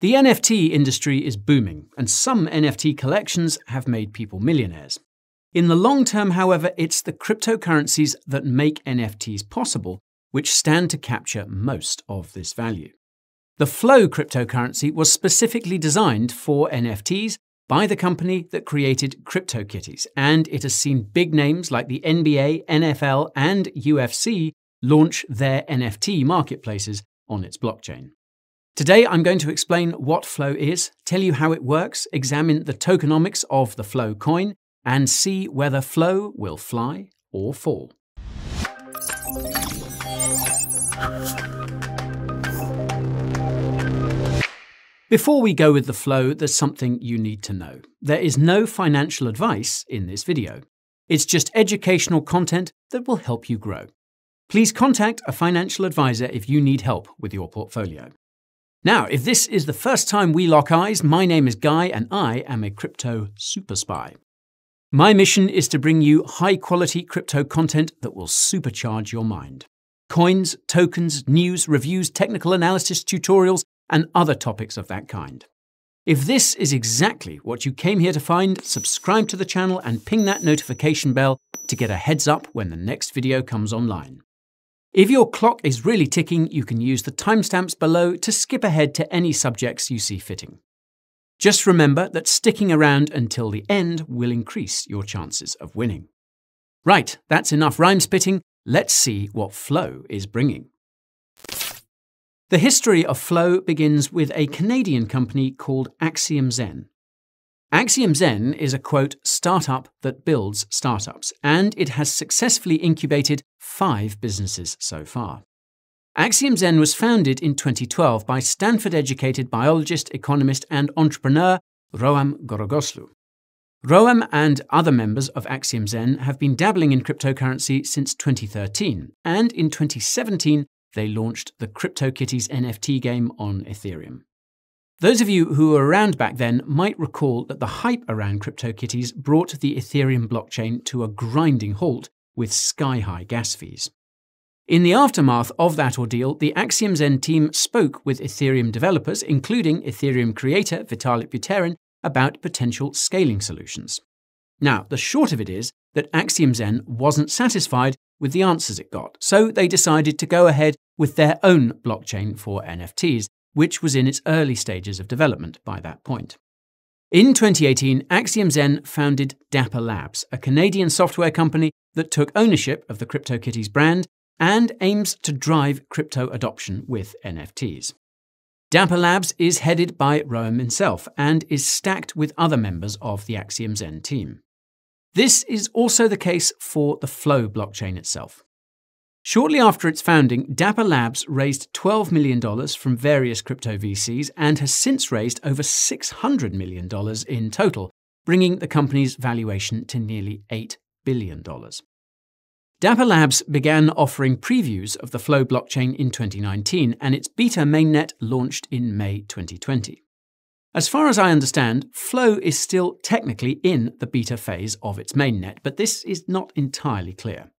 The NFT industry is booming, and some NFT collections have made people millionaires. In the long term, however, it's the cryptocurrencies that make NFTs possible, which stand to capture most of this value. The Flow cryptocurrency was specifically designed for NFTs by the company that created CryptoKitties, and it has seen big names like the NBA, NFL, and UFC launch their NFT marketplaces on its blockchain. Today, I'm going to explain what Flow is, tell you how it works, examine the tokenomics of the Flow coin, and see whether Flow will fly or fall. Before we go with the Flow, there's something you need to know. There is no financial advice in this video. It's just educational content that will help you grow. Please contact a financial advisor if you need help with your portfolio. Now, if this is the first time we lock eyes, my name is Guy and I am a crypto super spy. My mission is to bring you high-quality crypto content that will supercharge your mind. Coins, tokens, news, reviews, technical analysis, tutorials, and other topics of that kind. If this is exactly what you came here to find, subscribe to the channel and ping that notification bell to get a heads up when the next video comes online. If your clock is really ticking, you can use the timestamps below to skip ahead to any subjects you see fitting. Just remember that sticking around until the end will increase your chances of winning. Right, that's enough rhyme spitting. Let's see what Flow is bringing. The history of Flow begins with a Canadian company called Axiom Zen. Axiom Zen is a, quote, startup that builds startups, and it has successfully incubated 5 businesses so far. Axiom Zen was founded in 2012 by Stanford-educated biologist, economist, and entrepreneur Roham Gharegozlou. Roham and other members of Axiom Zen have been dabbling in cryptocurrency since 2013, and in 2017, they launched the CryptoKitties NFT game on Ethereum. Those of you who were around back then might recall that the hype around CryptoKitties brought the Ethereum blockchain to a grinding halt with sky-high gas fees. In the aftermath of that ordeal, the Axiom Zen team spoke with Ethereum developers, including Ethereum creator Vitalik Buterin, about potential scaling solutions. Now, the short of it is that Axiom Zen wasn't satisfied with the answers it got, so they decided to go ahead with their own blockchain for NFTs, which was in its early stages of development by that point. In 2018, Axiom Zen founded Dapper Labs, a Canadian software company that took ownership of the CryptoKitties brand and aims to drive crypto adoption with NFTs. Dapper Labs is headed by Roham himself and is stacked with other members of the Axiom Zen team. This is also the case for the Flow blockchain itself. Shortly after its founding, Dapper Labs raised $12 million from various crypto VCs and has since raised over $600 million in total, bringing the company's valuation to nearly $8 billion. Dapper Labs began offering previews of the Flow blockchain in 2019, and its beta mainnet launched in May 2020. As far as I understand, Flow is still technically in the beta phase of its mainnet, but this is not entirely clear.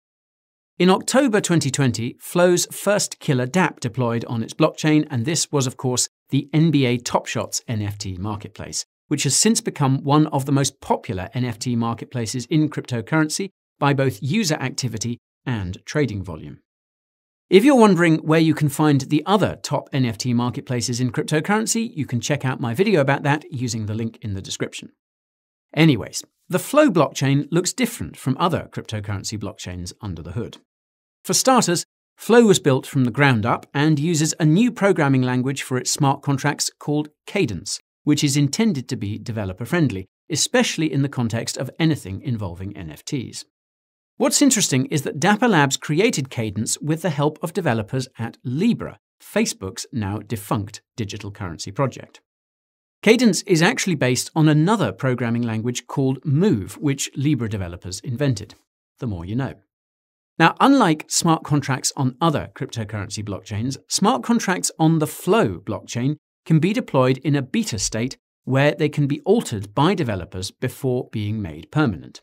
In October 2020, Flow's first killer dApp deployed on its blockchain, and this was, of course, the NBA Top Shots NFT marketplace, which has since become one of the most popular NFT marketplaces in cryptocurrency by both user activity and trading volume. If you're wondering where you can find the other top NFT marketplaces in cryptocurrency, you can check out my video about that using the link in the description. Anyways, the Flow blockchain looks different from other cryptocurrency blockchains under the hood. For starters, Flow was built from the ground up and uses a new programming language for its smart contracts called Cadence, which is intended to be developer-friendly, especially in the context of anything involving NFTs. What's interesting is that Dapper Labs created Cadence with the help of developers at Libra, Facebook's now defunct digital currency project. Cadence is actually based on another programming language called Move, which Libra developers invented. The more you know. Now, unlike smart contracts on other cryptocurrency blockchains, smart contracts on the Flow blockchain can be deployed in a beta state where they can be altered by developers before being made permanent.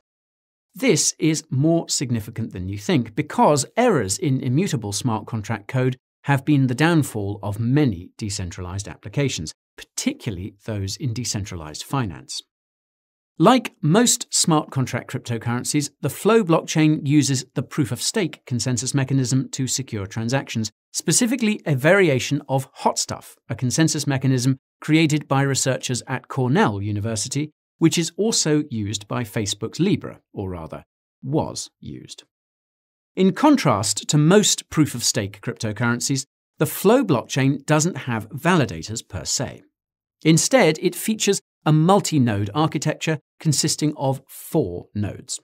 This is more significant than you think because errors in immutable smart contract code have been the downfall of many decentralized applications, particularly those in decentralized finance. Like most smart contract cryptocurrencies, the Flow blockchain uses the proof-of-stake consensus mechanism to secure transactions, specifically a variation of HotStuff, a consensus mechanism created by researchers at Cornell University, which is also used by Facebook's Libra, or rather, was used. In contrast to most proof-of-stake cryptocurrencies, the Flow blockchain doesn't have validators per se. Instead, it features a multi-node architecture consisting of 4 nodes.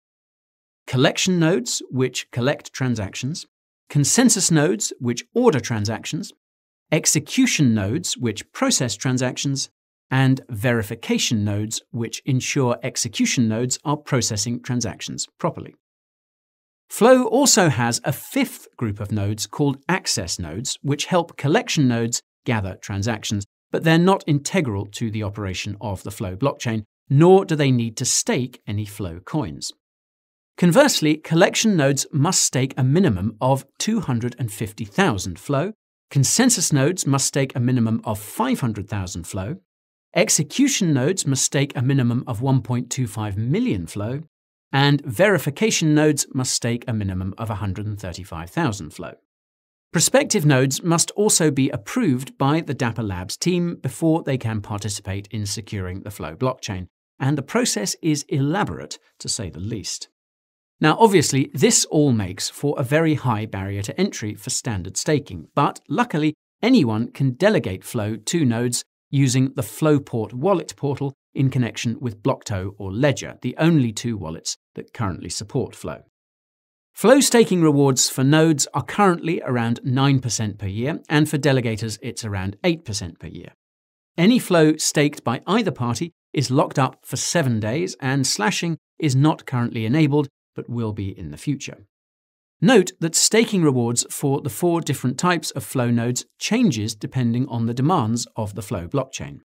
Collection nodes, which collect transactions, consensus nodes, which order transactions, execution nodes, which process transactions, and verification nodes, which ensure execution nodes are processing transactions properly. Flow also has a 5th group of nodes called access nodes, which help collection nodes gather transactions, but they're not integral to the operation of the Flow blockchain, nor do they need to stake any Flow coins. Conversely, collection nodes must stake a minimum of 250,000 Flow, consensus nodes must stake a minimum of 500,000 Flow, execution nodes must stake a minimum of 1.25 million Flow, and verification nodes must stake a minimum of 135,000 Flow. Prospective nodes must also be approved by the Dapper Labs team before they can participate in securing the Flow blockchain, and the process is elaborate, to say the least. Now, obviously, this all makes for a very high barrier to entry for standard staking, but luckily, anyone can delegate Flow to nodes using the Flowport wallet portal in connection with Blockto or Ledger, the only 2 wallets that currently support Flow. Flow staking rewards for nodes are currently around 9% per year, and for delegators it's around 8% per year. Any Flow staked by either party is locked up for 7 days, and slashing is not currently enabled, but will be in the future. Note that staking rewards for the 4 different types of Flow nodes changes depending on the demands of the Flow blockchain.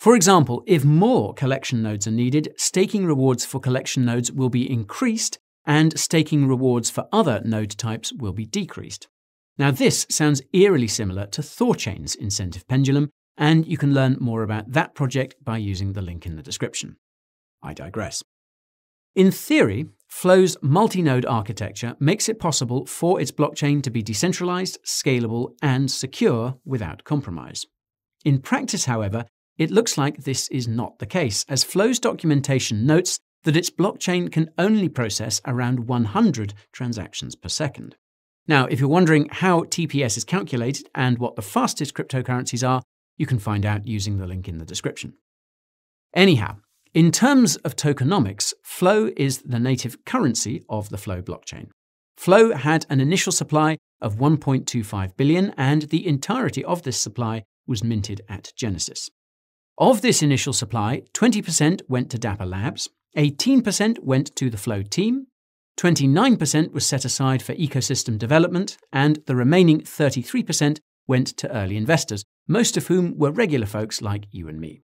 For example, if more collection nodes are needed, staking rewards for collection nodes will be increased, and staking rewards for other node types will be decreased. Now, this sounds eerily similar to Thorchain's incentive pendulum, and you can learn more about that project by using the link in the description. I digress. In theory, Flow's multi-node architecture makes it possible for its blockchain to be decentralized, scalable, and secure without compromise. In practice, however, it looks like this is not the case, as Flow's documentation notes that its blockchain can only process around 100 transactions per second. Now, if you're wondering how TPS is calculated and what the fastest cryptocurrencies are, you can find out using the link in the description. Anyhow, in terms of tokenomics, Flow is the native currency of the Flow blockchain. Flow had an initial supply of 1.25 billion, and the entirety of this supply was minted at Genesis. Of this initial supply, 20% went to Dapper Labs, 18% went to the Flow team, 29% was set aside for ecosystem development, and the remaining 33% went to early investors, most of whom were regular folks like you and me.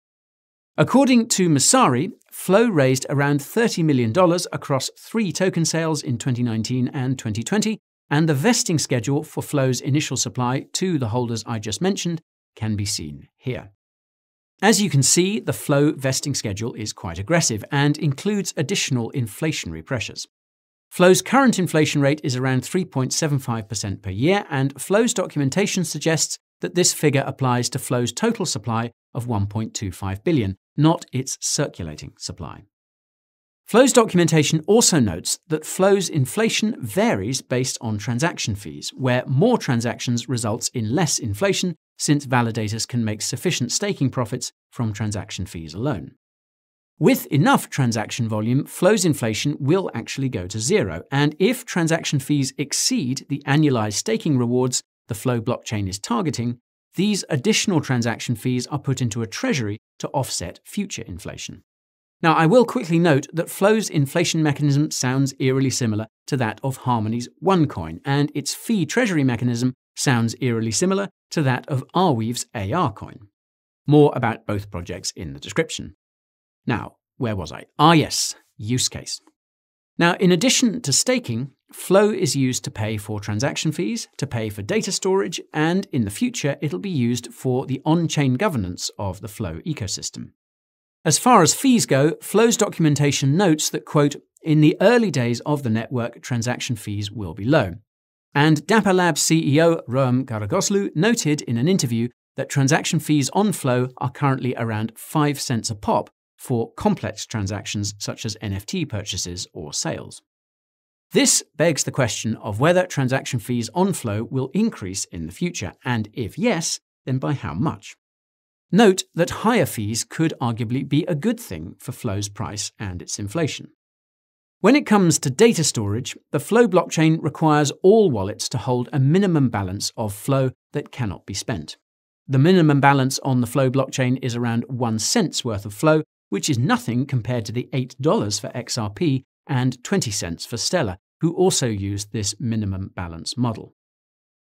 According to Messari, Flow raised around $30 million across 3 token sales in 2019 and 2020, and the vesting schedule for Flow's initial supply to the holders I just mentioned can be seen here. As you can see, the Flow vesting schedule is quite aggressive and includes additional inflationary pressures. Flow's current inflation rate is around 3.75% per year, and Flow's documentation suggests that this figure applies to Flow's total supply of 1.25 billion, not its circulating supply. Flow's documentation also notes that Flow's inflation varies based on transaction fees, where more transactions results in less inflation, since validators can make sufficient staking profits from transaction fees alone. With enough transaction volume, Flow's inflation will actually go to zero, and if transaction fees exceed the annualized staking rewards the Flow blockchain is targeting, these additional transaction fees are put into a treasury to offset future inflation. Now, I will quickly note that Flow's inflation mechanism sounds eerily similar to that of Harmony's OneCoin, and its fee treasury mechanism sounds eerily similar to that of Arweave's AR coin. More about both projects in the description. Now, where was I? Use case. Now, in addition to staking, Flow is used to pay for transaction fees, to pay for data storage, and in the future it'll be used for the on-chain governance of the Flow ecosystem. As far as fees go, Flow's documentation notes that, quote, in the early days of the network, transaction fees will be low. And Dapper Labs CEO Roham Gharegozlou noted in an interview that transaction fees on Flow are currently around 5 cents a pop for complex transactions such as NFT purchases or sales. This begs the question of whether transaction fees on Flow will increase in the future, and if yes, then by how much. Note that higher fees could arguably be a good thing for Flow's price and its inflation. When it comes to data storage, the Flow blockchain requires all wallets to hold a minimum balance of Flow that cannot be spent. The minimum balance on the Flow blockchain is around 1 cent's worth of Flow, which is nothing compared to the $8 for XRP and 20 cents for Stellar, who also used this minimum balance model.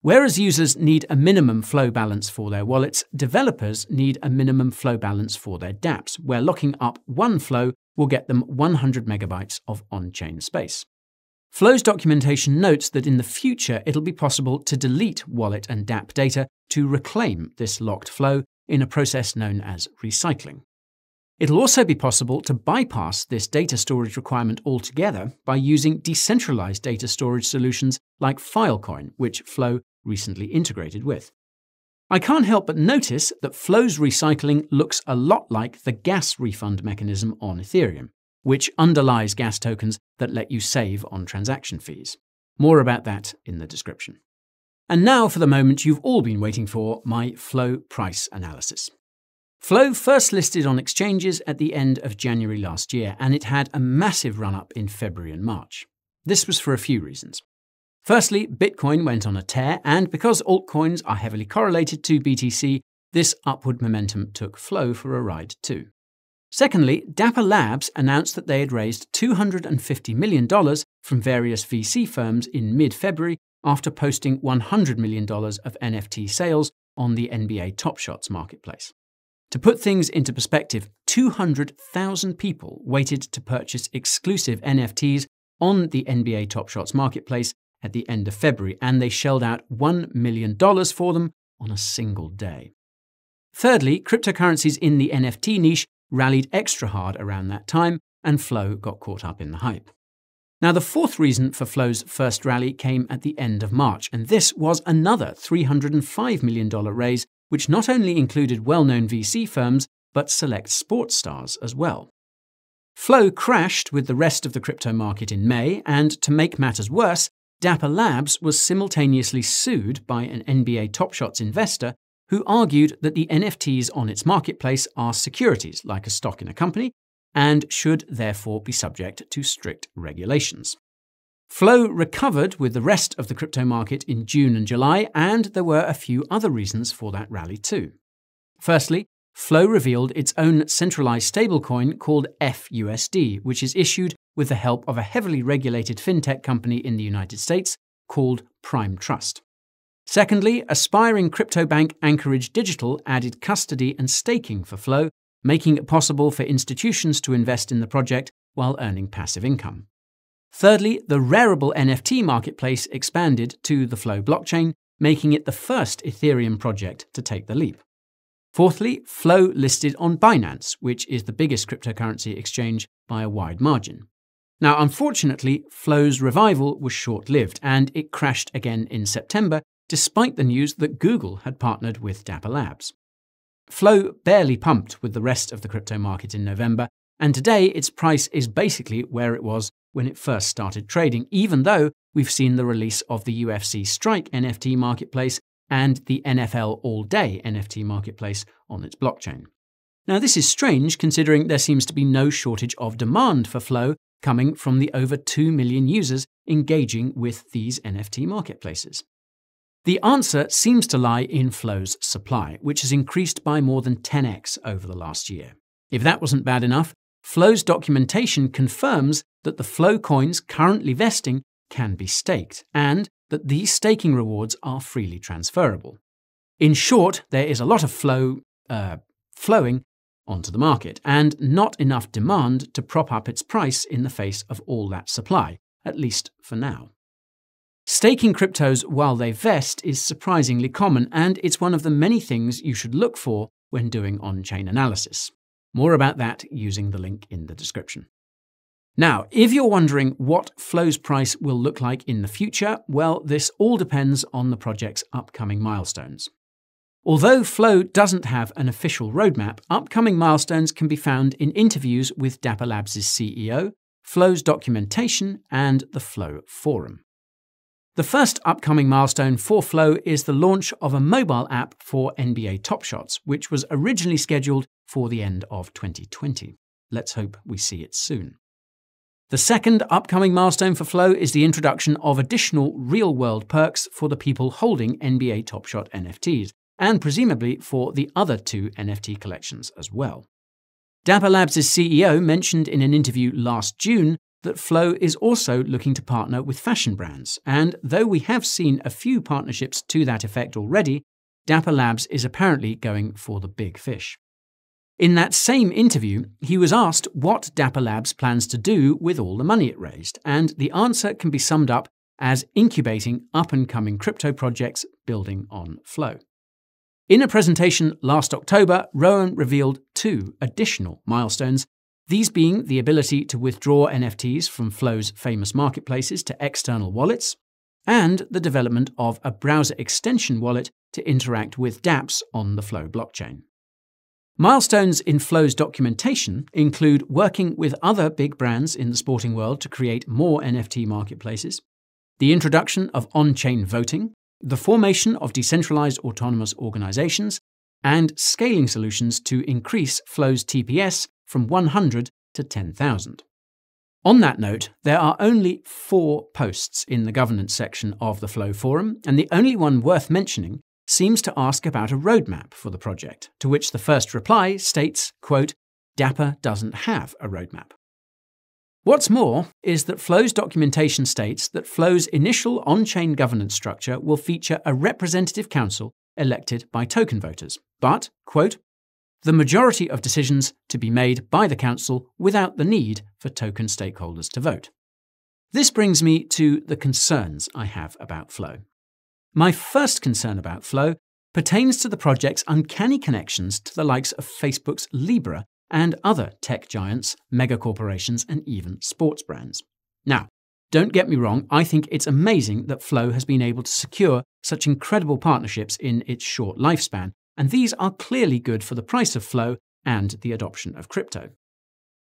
Whereas users need a minimum Flow balance for their wallets, developers need a minimum Flow balance for their dApps, where locking up one Flow will get them 100 megabytes of on-chain space. Flow's documentation notes that in the future it'll be possible to delete wallet and dApp data to reclaim this locked Flow in a process known as recycling. It'll also be possible to bypass this data storage requirement altogether by using decentralized data storage solutions like Filecoin, which Flow recently integrated with. I can't help but notice that Flow's recycling looks a lot like the gas refund mechanism on Ethereum, which underlies gas tokens that let you save on transaction fees. More about that in the description. And now for the moment you've all been waiting for, my Flow price analysis. Flow first listed on exchanges at the end of January last year, and it had a massive run-up in February and March. This was for a few reasons. Firstly, Bitcoin went on a tear, and because altcoins are heavily correlated to BTC, this upward momentum took Flow for a ride too. Secondly, Dapper Labs announced that they had raised $250 million from various VC firms in mid-February after posting $100 million of NFT sales on the NBA Top Shots marketplace. To put things into perspective, 200,000 people waited to purchase exclusive NFTs on the NBA Top Shots marketplace at the end of February, and they shelled out $1 million for them on a single day. Thirdly, cryptocurrencies in the NFT niche rallied extra hard around that time, and Flow got caught up in the hype. Now, the fourth reason for Flow's first rally came at the end of March, and this was another $305 million raise, which not only included well-known VC firms, but select sports stars as well. Flow crashed with the rest of the crypto market in May, and to make matters worse, Dapper Labs was simultaneously sued by an NBA Top Shots investor who argued that the NFTs on its marketplace are securities like a stock in a company and should therefore be subject to strict regulations. Flow recovered with the rest of the crypto market in June and July, and there were a few other reasons for that rally too. Firstly, Flow revealed its own centralized stablecoin called FUSD, which is issued with the help of a heavily regulated fintech company in the United States called Prime Trust. Secondly, aspiring crypto bank Anchorage Digital added custody and staking for Flow, making it possible for institutions to invest in the project while earning passive income. Thirdly, the Rarible NFT marketplace expanded to the Flow blockchain, making it the first Ethereum project to take the leap. Fourthly, Flow listed on Binance, which is the biggest cryptocurrency exchange by a wide margin. Now, unfortunately, Flow's revival was short-lived, and it crashed again in September, despite the news that Google had partnered with Dapper Labs. Flow barely pumped with the rest of the crypto market in November, and today its price is basically where it was when it first started trading, even though we've seen the release of the UFC Strike NFT marketplace and the NFL All Day NFT marketplace on its blockchain. Now, this is strange considering there seems to be no shortage of demand for Flow coming from the over 2 million users engaging with these NFT marketplaces. The answer seems to lie in Flow's supply, which has increased by more than 10x over the last year. If that wasn't bad enough, Flow's documentation confirms that the Flow coins currently vesting can be staked, and that these staking rewards are freely transferable. In short, there is a lot of Flow flowing onto the market, and not enough demand to prop up its price in the face of all that supply, at least for now. Staking cryptos while they vest is surprisingly common, and it's one of the many things you should look for when doing on-chain analysis. More about that using the link in the description. Now, if you're wondering what Flow's price will look like in the future, well, this all depends on the project's upcoming milestones. Although Flow doesn't have an official roadmap, upcoming milestones can be found in interviews with Dapper Labs' CEO, Flow's documentation, and the Flow forum. The first upcoming milestone for Flow is the launch of a mobile app for NBA Top Shots, which was originally scheduled for the end of 2020. Let's hope we see it soon. The second upcoming milestone for Flow is the introduction of additional real-world perks for the people holding NBA Top Shot NFTs, and presumably for the other two NFT collections as well. Dapper Labs' CEO mentioned in an interview last June that Flow is also looking to partner with fashion brands, and though we have seen a few partnerships to that effect already, Dapper Labs is apparently going for the big fish. In that same interview, he was asked what Dapper Labs plans to do with all the money it raised, and the answer can be summed up as incubating up-and-coming crypto projects building on Flow. In a presentation last October, Roham revealed two additional milestones, these being the ability to withdraw NFTs from Flow's famous marketplaces to external wallets, and the development of a browser extension wallet to interact with dApps on the Flow blockchain. Milestones in Flow's documentation include working with other big brands in the sporting world to create more NFT marketplaces, the introduction of on-chain voting, the formation of decentralized autonomous organizations, and scaling solutions to increase Flow's TPS from 100 to 10,000. On that note, there are only 4 posts in the governance section of the Flow forum, and the only one worth mentioning seems to ask about a roadmap for the project, to which the first reply states, quote, "Dapper doesn't have a roadmap." What's more is that Flow's documentation states that Flow's initial on-chain governance structure will feature a representative council elected by token voters, but, quote, "the majority of decisions to be made by the council without the need for token stakeholders to vote." This brings me to the concerns I have about Flow. My first concern about Flow pertains to the project's uncanny connections to the likes of Facebook's Libra and other tech giants, megacorporations, and even sports brands. Now, don't get me wrong, I think it's amazing that Flow has been able to secure such incredible partnerships in its short lifespan, and these are clearly good for the price of Flow and the adoption of crypto.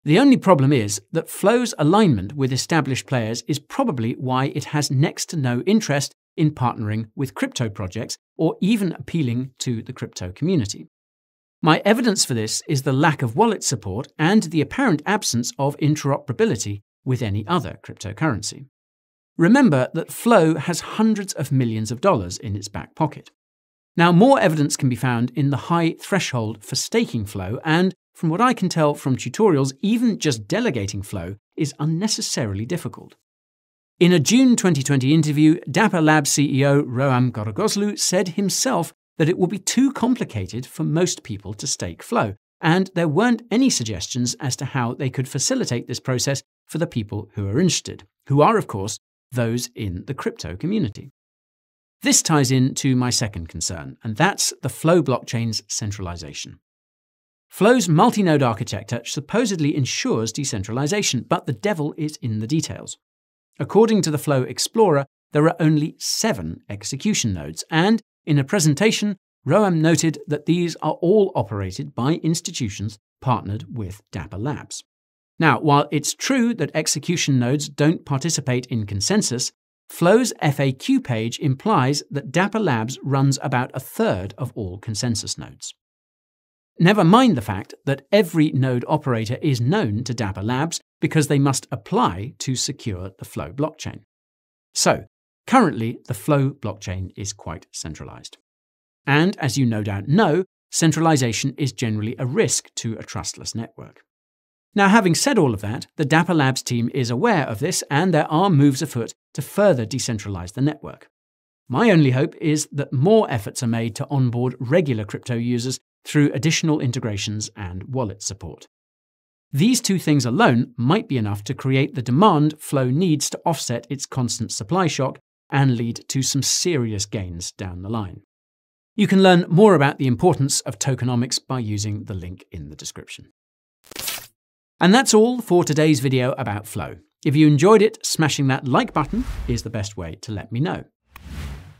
The only problem is that Flow's alignment with established players is probably why it has next to no interest in partnering with crypto projects or even appealing to the crypto community. My evidence for this is the lack of wallet support and the apparent absence of interoperability with any other cryptocurrency. Remember that Flow has hundreds of millions of dollars in its back pocket. Now, more evidence can be found in the high threshold for staking Flow, and from what I can tell from tutorials, even just delegating Flow is unnecessarily difficult. In a June 2020 interview, Dapper Labs CEO Roham Gharegozlou said himself that it will be too complicated for most people to stake Flow, and there weren't any suggestions as to how they could facilitate this process for the people who are interested, who are, of course, those in the crypto community. This ties in to my second concern, and that's the Flow blockchain's centralization. Flow's multi-node architecture supposedly ensures decentralization, but the devil is in the details. According to the Flow Explorer, there are only 7 execution nodes, and in a presentation, Roham noted that these are all operated by institutions partnered with Dapper Labs. Now, while it's true that execution nodes don't participate in consensus, Flow's FAQ page implies that Dapper Labs runs about 1/3 of all consensus nodes. Never mind the fact that every node operator is known to Dapper Labs because they must apply to secure the Flow blockchain. So, currently, the Flow blockchain is quite centralized. And as you no doubt know, centralization is generally a risk to a trustless network. Now, having said all of that, the Dapper Labs team is aware of this, and there are moves afoot to further decentralize the network. My only hope is that more efforts are made to onboard regular crypto users through additional integrations and wallet support. These two things alone might be enough to create the demand Flow needs to offset its constant supply shock and lead to some serious gains down the line. You can learn more about the importance of tokenomics by using the link in the description. And that's all for today's video about Flow. If you enjoyed it, smashing that like button is the best way to let me know.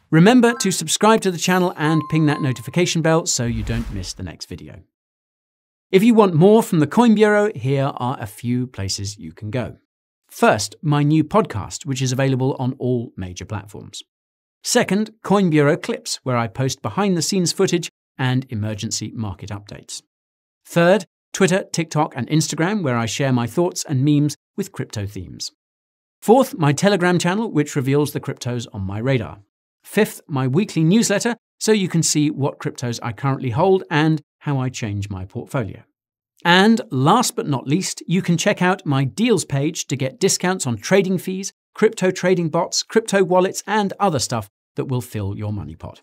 Remember to subscribe to the channel and ping that notification bell so you don't miss the next video. If you want more from the Coin Bureau, here are a few places you can go. First, my new podcast, which is available on all major platforms. Second, Coin Bureau Clips, where I post behind-the-scenes footage and emergency market updates. Third, Twitter, TikTok, and Instagram, where I share my thoughts and memes with crypto themes. Fourth, my Telegram channel, which reveals the cryptos on my radar. Fifth, my weekly newsletter, so you can see what cryptos I currently hold and how I change my portfolio. And last but not least, you can check out my deals page to get discounts on trading fees, crypto trading bots, crypto wallets, and other stuff that will fill your money pot.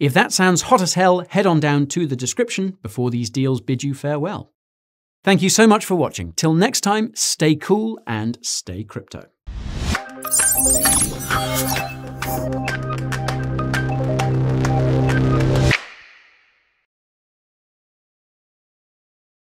If that sounds hot as hell, head on down to the description before these deals bid you farewell. Thank you so much for watching. Till next time, stay cool and stay crypto.